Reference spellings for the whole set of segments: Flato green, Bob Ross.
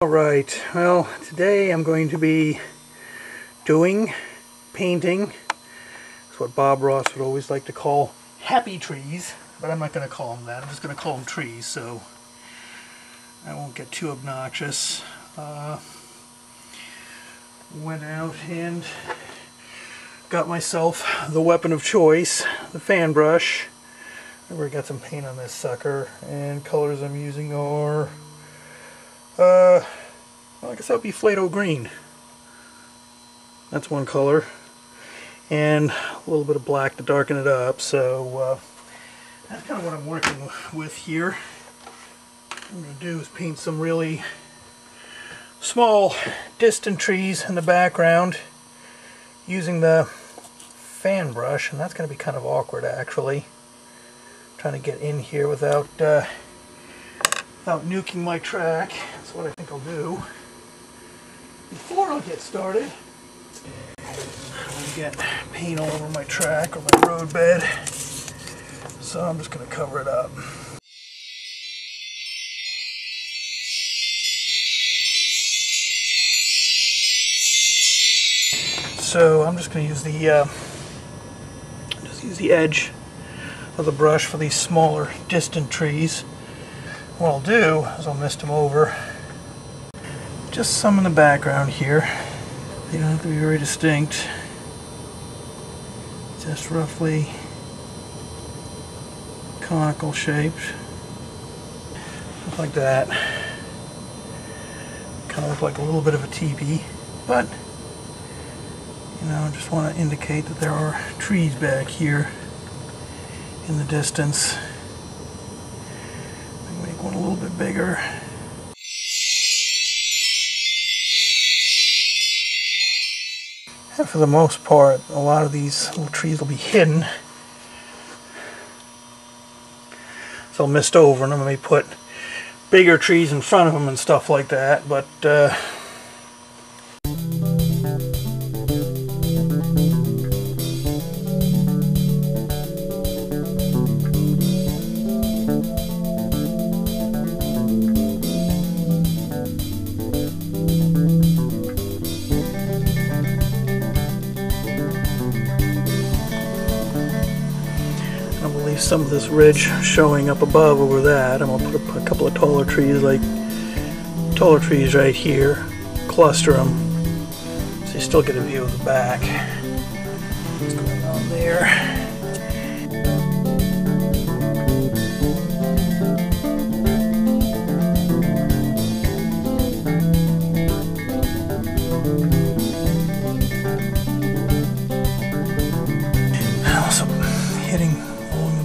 Alright, well today I'm going to be doing painting. It's what Bob Ross would always like to call happy trees, but I'm not going to call them that. I'm just going to call them trees, so I won't get too obnoxious. Went out and got myself the weapon of choice, the fan brush. I've already got some paint on this sucker, and colors I'm using are well, I guess that would be Flato green. That's one color. And a little bit of black to darken it up. So that's kind of what I'm working with here. What I'm going to do is paint some really small, distant trees in the background using the fan brush. And that's going to be kind of awkward, actually. I'm trying to get in here without without nuking my track. That's what I think I'll do. Before I get started, I'll get paint all over my track or my road bed, so I'm just going to cover it up. So I'm just going to use the edge of the brush for these smaller, distant trees. What I'll do is I'll mist them over, just some in the background here. They don't have to be very distinct, just roughly conical shaped, like that. Kind of look like a little bit of a teepee, but you know, I just want to indicate that there are trees back here in the distance. One a little bit bigger. And for the most part, a lot of these little trees will be hidden. So I'll mist over them and maybe put bigger trees in front of them and stuff like that, but some of this ridge showing up above over that. I'm going to put a couple of taller trees, like taller trees right here, cluster them so you still get a view of the back. What's going on there?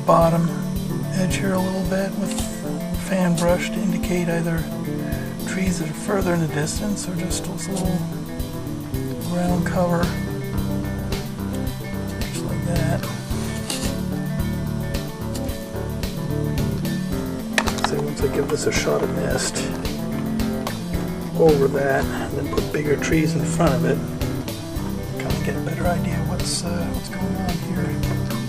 Bottom edge here a little bit with the fan brush to indicate either trees that are further in the distance or just a little round cover, just like that. So once I give this a shot of mist over that and then put bigger trees in front of it, kind of get a better idea what's going on here.